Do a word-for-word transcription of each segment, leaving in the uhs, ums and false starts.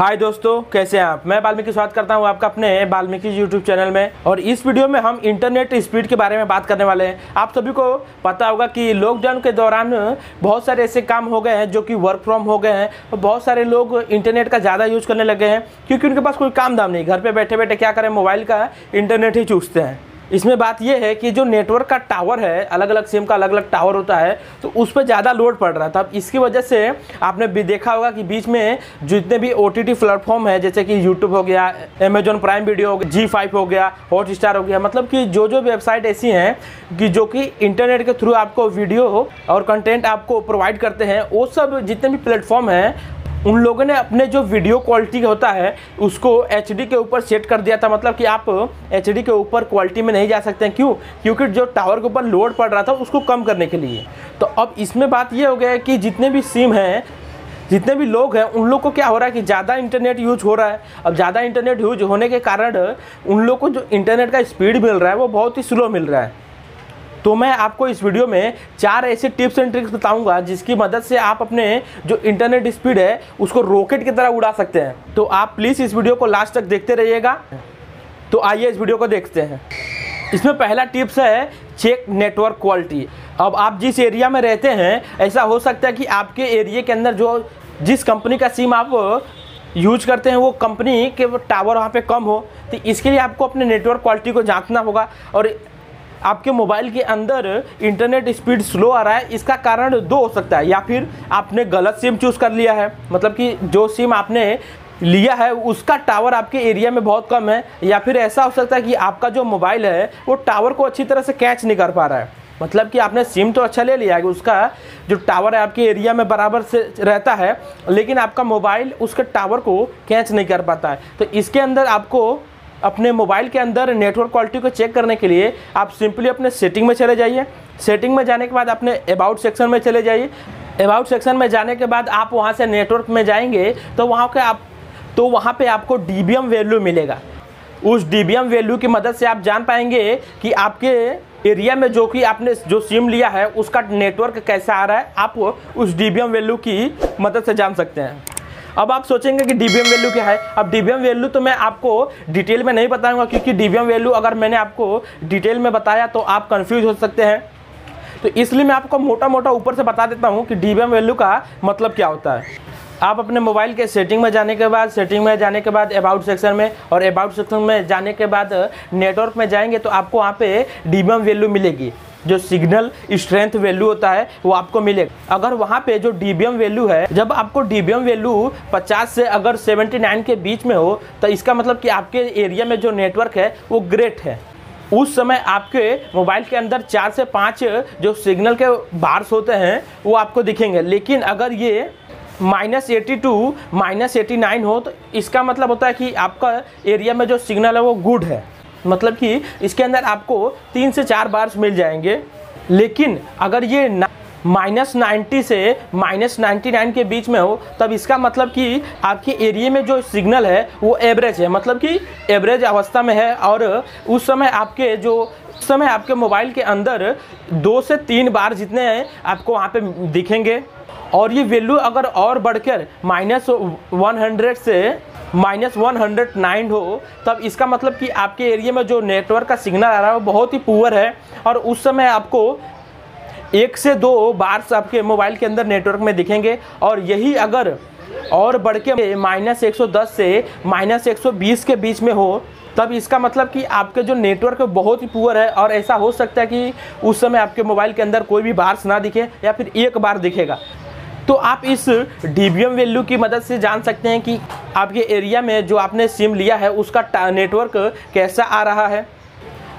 हाय दोस्तों, कैसे हैं आप। मैं वाल्मीकि स्वागत करता हूं आपका अपने वाल्मीकि यूट्यूब चैनल में। और इस वीडियो में हम इंटरनेट स्पीड के बारे में बात करने वाले हैं। आप सभी को पता होगा कि लॉकडाउन के दौरान बहुत सारे ऐसे काम हो गए हैं जो कि वर्क फ्रॉम हो गए हैं और बहुत सारे लोग इंटरनेट का ज़्यादा यूज करने लगे हैं, क्योंकि उनके पास कोई काम धाम नहीं। घर पर बैठे बैठे क्या करें, मोबाइल का इंटरनेट ही चूसते हैं। इसमें बात यह है कि जो नेटवर्क का टावर है, अलग अलग सिम का अलग अलग टावर होता है, तो उस पर ज़्यादा लोड पड़ रहा था। इसकी वजह से आपने भी देखा होगा कि बीच में जितने भी ओ टी टी प्लेटफॉर्म है, जैसे कि यूट्यूब हो गया, अमेजोन प्राइम वीडियो हो गया, जी फाइव हो गया, हॉट स्टार हो गया, मतलब कि जो जो वेबसाइट ऐसी हैं कि जो कि इंटरनेट के थ्रू आपको वीडियो और कंटेंट आपको प्रोवाइड करते हैं, वो सब जितने भी प्लेटफॉर्म हैं उन लोगों ने अपने जो वीडियो क्वालिटी होता है उसको एच डी के ऊपर सेट कर दिया था। मतलब कि आप एच डी के ऊपर क्वालिटी में नहीं जा सकते हैं। क्यों? क्योंकि जो टावर के ऊपर लोड पड़ रहा था उसको कम करने के लिए। तो अब इसमें बात ये हो गया है कि जितने भी सिम हैं, जितने भी लोग हैं, उन लोग को क्या हो रहा है कि ज़्यादा इंटरनेट यूज हो रहा है। अब ज़्यादा इंटरनेट यूज होने के कारण उन लोग को जो इंटरनेट का स्पीड मिल रहा है वो बहुत ही स्लो मिल रहा है। तो मैं आपको इस वीडियो में चार ऐसे टिप्स एंड ट्रिक्स बताऊंगा जिसकी मदद से आप अपने जो इंटरनेट स्पीड है उसको रॉकेट की तरह उड़ा सकते हैं। तो आप प्लीज़ इस वीडियो को लास्ट तक देखते रहिएगा। तो आइए इस वीडियो को देखते हैं। इसमें पहला टिप्स है चेक नेटवर्क क्वालिटी। अब आप जिस एरिया में रहते हैं, ऐसा हो सकता है कि आपके एरिया के अंदर जो जिस कंपनी का सिम आप यूज करते हैं वो कंपनी के टावर वहाँ पर कम हो, तो इसके लिए आपको अपने नेटवर्क क्वालिटी को जाँचना होगा। और आपके मोबाइल के अंदर इंटरनेट स्पीड स्लो आ रहा है, इसका कारण दो हो सकता है। या फिर आपने गलत सिम चूज़ कर लिया है, मतलब कि जो सिम आपने लिया है उसका टावर आपके एरिया में बहुत कम है। या फिर ऐसा हो सकता है कि आपका जो मोबाइल है वो टावर को अच्छी तरह से कैच नहीं कर पा रहा है। मतलब कि आपने सिम तो अच्छा ले लिया है, उसका जो टावर है आपके एरिया में बराबर से रहता है, लेकिन आपका मोबाइल उसके टावर को कैच नहीं कर पाता है। तो इसके अंदर आपको अपने मोबाइल के अंदर नेटवर्क क्वालिटी को चेक करने के लिए आप सिंपली अपने सेटिंग में चले जाइए। सेटिंग में जाने के बाद अपने अबाउट सेक्शन में चले जाइए। अबाउट सेक्शन में जाने के बाद आप वहां से नेटवर्क में जाएंगे तो वहां के आप तो वहां पे आपको डीबीएम वैल्यू मिलेगा। उस डीबीएम वैल्यू की मदद से आप जान पाएंगे कि आपके एरिया में जो कि आपने जो सिम लिया है उसका नेटवर्क कैसा आ रहा है। आप उस डीबीएम वैल्यू की मदद से जान सकते हैं। अब आप सोचेंगे कि डीबीएम वैल्यू क्या है। अब डीबीएम वैल्यू तो मैं आपको डिटेल में नहीं बताऊंगा, क्योंकि डीबीएम वैल्यू अगर मैंने आपको डिटेल में बताया तो आप कंफ्यूज हो सकते हैं। तो इसलिए मैं आपको मोटा मोटा ऊपर से बता देता हूं कि डीबीएम वैल्यू का मतलब क्या होता है। आप अपने मोबाइल के सेटिंग में जाने के बाद सेटिंग में जाने के बाद अबाउट सेक्शन में और अबाउट सेक्शन में जाने के बाद नेटवर्क में जाएंगे तो आपको वहाँ पर डीबीएम वैल्यू मिलेगी। जो सिग्नल स्ट्रेंथ वैल्यू होता है वो आपको मिलेगा। अगर वहाँ पे जो डीबीएम वैल्यू है, जब आपको डीबीएम वैल्यू पचास से अगर उन्यासी के बीच में हो तो इसका मतलब कि आपके एरिया में जो नेटवर्क है वो ग्रेट है। उस समय आपके मोबाइल के अंदर चार से पाँच जो सिग्नल के बार्स होते हैं वो आपको दिखेंगे। लेकिन अगर ये minus eighty to minus eighty nine हो तो इसका मतलब होता है कि आपका एरिया में जो सिग्नल है वो गुड है। मतलब कि इसके अंदर आपको तीन से चार बार्स मिल जाएंगे। लेकिन अगर ये माइनस नाइन्टी से माइनस नाइन्टी नाइन के बीच में हो तब इसका मतलब कि आपके एरिया में जो सिग्नल है वो एवरेज है, मतलब कि एवरेज अवस्था में है। और उस समय आपके जो उस समय आपके मोबाइल के अंदर दो से तीन बार जितने हैं आपको वहाँ पे दिखेंगे। और ये वैल्यू अगर और बढ़कर माइनस वन हंड्रेड से माइनस वन हंड्रेड नाइन हो तब इसका मतलब कि आपके एरिया में जो नेटवर्क का सिग्नल आ रहा है वो बहुत ही पुअर है। और उस समय आपको एक से दो बार्स आपके मोबाइल के अंदर नेटवर्क में दिखेंगे। और यही अगर और बढ़ के माइनस एक सौ दस से माइनस एक सौ बीस के बीच में हो तब इसका मतलब कि आपके जो नेटवर्क बहुत ही पुअर है। और ऐसा हो सकता है कि उस समय आपके मोबाइल के अंदर कोई भी बार्स ना दिखे या फिर एक बार दिखेगा। तो आप इस डीबीएम वैल्यू की मदद से जान सकते हैं कि आपके एरिया में जो आपने सिम लिया है उसका नेटवर्क कैसा आ रहा है।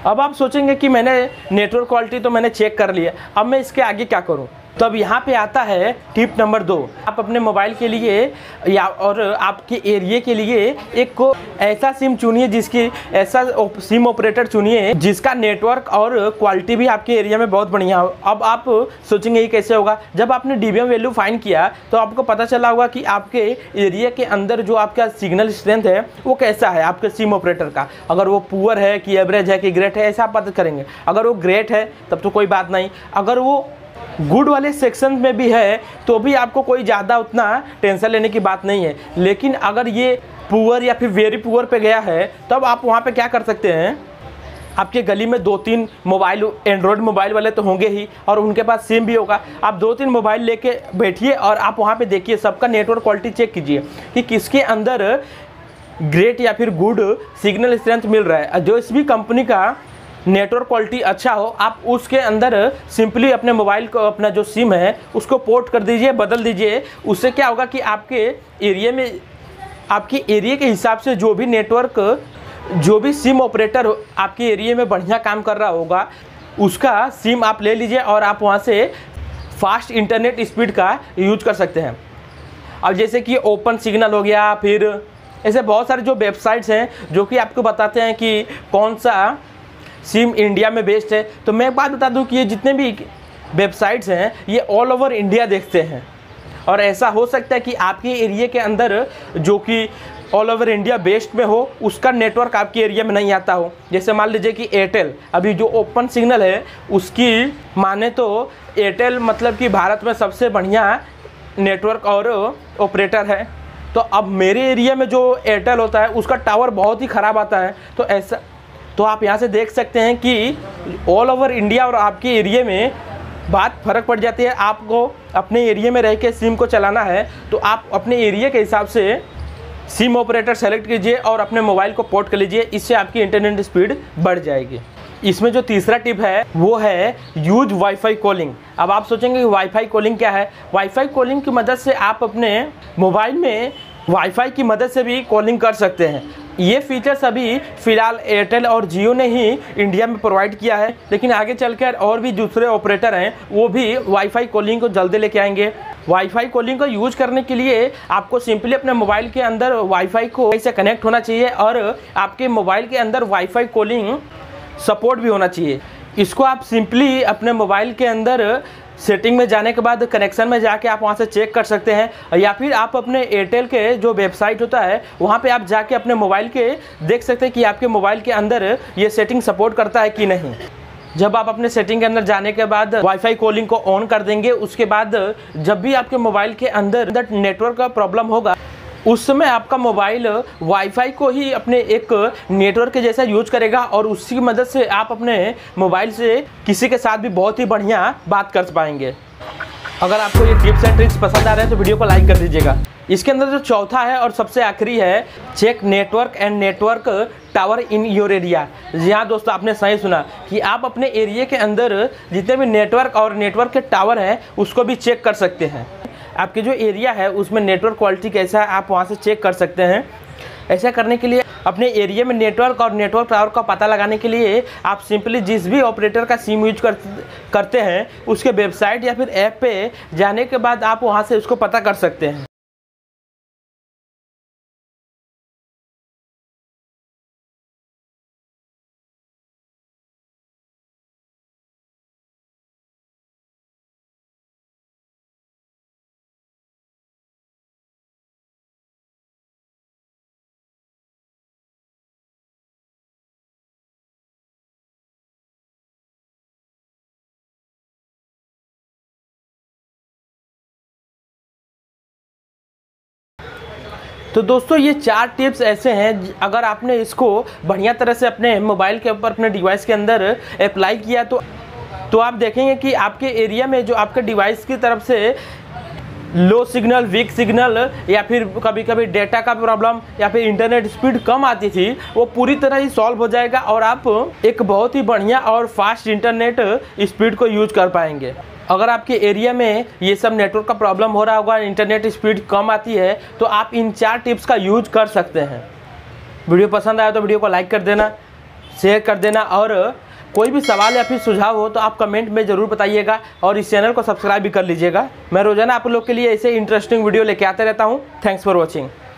अब आप सोचेंगे कि मैंने नेटवर्क क्वालिटी तो मैंने चेक कर लिया, अब मैं इसके आगे क्या करूं? तब यहाँ पे आता है टिप नंबर दो। आप अपने मोबाइल के लिए या और आपके एरिया के लिए एक को ऐसा सिम चुनिए, जिसकी ऐसा सिम ऑपरेटर चुनिए जिसका नेटवर्क और क्वालिटी भी आपके एरिया में बहुत बढ़िया हो। अब आप सोचेंगे ये कैसे होगा। जब आपने डीबीएम वैल्यू फाइंड किया तो आपको पता चला होगा कि आपके एरिया के अंदर जो आपका सिग्नल स्ट्रेंथ है वो कैसा है आपके सिम ऑपरेटर का। अगर वो पुअर है कि एवरेज है कि ग्रेट है, ऐसा आप पता करेंगे। अगर वो ग्रेट है तब तो कोई बात नहीं। अगर वो गुड वाले सेक्शन में भी है तो भी आपको कोई ज़्यादा उतना टेंशन लेने की बात नहीं है। लेकिन अगर ये पुअर या फिर वेरी पुअर पे गया है तब आप वहाँ पे क्या कर सकते हैं, आपके गली में दो तीन मोबाइल, एंड्रॉयड मोबाइल वाले तो होंगे ही और उनके पास सिम भी होगा, आप दो तीन मोबाइल लेके बैठिए और आप वहाँ पे देखिए सबका नेटवर्क क्वालिटी चेक कीजिए कि किसके अंदर ग्रेट या फिर गुड सिग्नल स्ट्रेंथ मिल रहा है। जो इस भी कंपनी का नेटवर्क क्वालिटी अच्छा हो आप उसके अंदर सिंपली अपने मोबाइल को, अपना जो सिम है उसको पोर्ट कर दीजिए, बदल दीजिए। उससे क्या होगा कि आपके एरिया में, आपके एरिया के हिसाब से जो भी नेटवर्क, जो भी सिम ऑपरेटर आपके एरिया में बढ़िया काम कर रहा होगा उसका सिम आप ले लीजिए और आप वहाँ से फास्ट इंटरनेट स्पीड का यूज कर सकते हैं। अब जैसे कि ओपन सिग्नल हो गया, फिर ऐसे बहुत सारे जो वेबसाइट्स हैं जो कि आपको बताते हैं कि कौन सा सिम इंडिया में बेस्ट है। तो मैं एक बात बता दूं कि ये जितने भी वेबसाइट्स हैं ये ऑल ओवर इंडिया देखते हैं और ऐसा हो सकता है कि आपके एरिया के अंदर जो कि ऑल ओवर इंडिया बेस्ट में हो उसका नेटवर्क आपके एरिया में नहीं आता हो। जैसे मान लीजिए कि एयरटेल, अभी जो ओपन सिग्नल है उसकी माने तो एयरटेल मतलब कि भारत में सबसे बढ़िया नेटवर्क और ऑपरेटर है। तो अब मेरे एरिया में जो एयरटेल होता है उसका टावर बहुत ही ख़राब आता है। तो ऐसा तो आप यहाँ से देख सकते हैं कि ऑल ओवर इंडिया और आपके एरिया में बात फ़र्क पड़ जाती है। आपको अपने एरिया में रह के सिम को चलाना है तो आप अपने एरिया के हिसाब से सिम ऑपरेटर सेलेक्ट कीजिए और अपने मोबाइल को पोर्ट कर लीजिए, इससे आपकी इंटरनेट स्पीड बढ़ जाएगी। इसमें जो तीसरा टिप है वो है यूज वाईफाई कॉलिंग। अब आप सोचेंगे कि वाईफाई कॉलिंग क्या है। वाईफाई कॉलिंग की मदद से आप अपने मोबाइल में वाईफाई की मदद से भी कॉलिंग कर सकते हैं। ये फीचर्स अभी फ़िलहाल एयरटेल और जियो ने ही इंडिया में प्रोवाइड किया है, लेकिन आगे चलकर और भी दूसरे ऑपरेटर हैं वो भी वाईफाई कॉलिंग को जल्दी लेके आएंगे। वाईफाई कॉलिंग को यूज़ करने के लिए आपको सिंपली अपने मोबाइल के अंदर वाईफाई को ऐसे कनेक्ट होना चाहिए और आपके मोबाइल के अंदर वाईफाई कॉलिंग सपोर्ट भी होना चाहिए। इसको आप सिंपली अपने मोबाइल के अंदर सेटिंग में जाने के बाद कनेक्शन में जाके आप वहाँ से चेक कर सकते हैं, या फिर आप अपने एयरटेल के जो वेबसाइट होता है वहाँ पे आप जाके अपने मोबाइल के देख सकते हैं कि आपके मोबाइल के अंदर ये सेटिंग सपोर्ट करता है कि नहीं। जब आप अपने सेटिंग के अंदर जाने के बाद वाईफाई कॉलिंग को ऑन कर देंगे उसके बाद जब भी आपके मोबाइल के अंदर नेटवर्क का प्रॉब्लम होगा उस समय आपका मोबाइल वाईफाई को ही अपने एक नेटवर्क के जैसा यूज करेगा और उसकी मदद से आप अपने मोबाइल से किसी के साथ भी बहुत ही बढ़िया बात कर पाएंगे। अगर आपको ये टिप्स एंड ट्रिक्स पसंद आ रहे हैं तो वीडियो को लाइक कर दीजिएगा। इसके अंदर जो चौथा है और सबसे आखिरी है, check network and network tower in your area. जी हाँ दोस्तों, आपने सही सुना कि आप अपने एरिया के अंदर जितने भी नेटवर्क और नेटवर्क के टावर हैं उसको भी चेक कर सकते हैं। आपके जो एरिया है उसमें नेटवर्क क्वालिटी कैसा है आप वहाँ से चेक कर सकते हैं। ऐसा करने के लिए अपने एरिया में नेटवर्क और नेटवर्क टावर का पता लगाने के लिए आप सिंपली जिस भी ऑपरेटर का सिम यूज कर, करते हैं उसके वेबसाइट या फिर ऐप पे जाने के बाद आप वहाँ से उसको पता कर सकते हैं। तो दोस्तों ये चार टिप्स ऐसे हैं, अगर आपने इसको बढ़िया तरह से अपने मोबाइल के ऊपर, अपने डिवाइस के अंदर अप्लाई किया तो तो आप देखेंगे कि आपके एरिया में जो आपके डिवाइस की तरफ से लो सिग्नल, वीक सिग्नल या फिर कभी कभी डेटा का प्रॉब्लम या फिर इंटरनेट स्पीड कम आती थी वो पूरी तरह ही सॉल्व हो जाएगा और आप एक बहुत ही बढ़िया और फास्ट इंटरनेट स्पीड को यूज कर पाएंगे। अगर आपके एरिया में ये सब नेटवर्क का प्रॉब्लम हो रहा होगा, इंटरनेट स्पीड कम आती है, तो आप इन चार टिप्स का यूज कर सकते हैं। वीडियो पसंद आया तो वीडियो को लाइक कर देना, शेयर कर देना और कोई भी सवाल या फिर सुझाव हो तो आप कमेंट में ज़रूर बताइएगा और इस चैनल को सब्सक्राइब भी कर लीजिएगा। मैं रोज़ाना आप लोग के लिए ऐसे इंटरेस्टिंग वीडियो लेके आते रहता हूँ। Thanks for watching.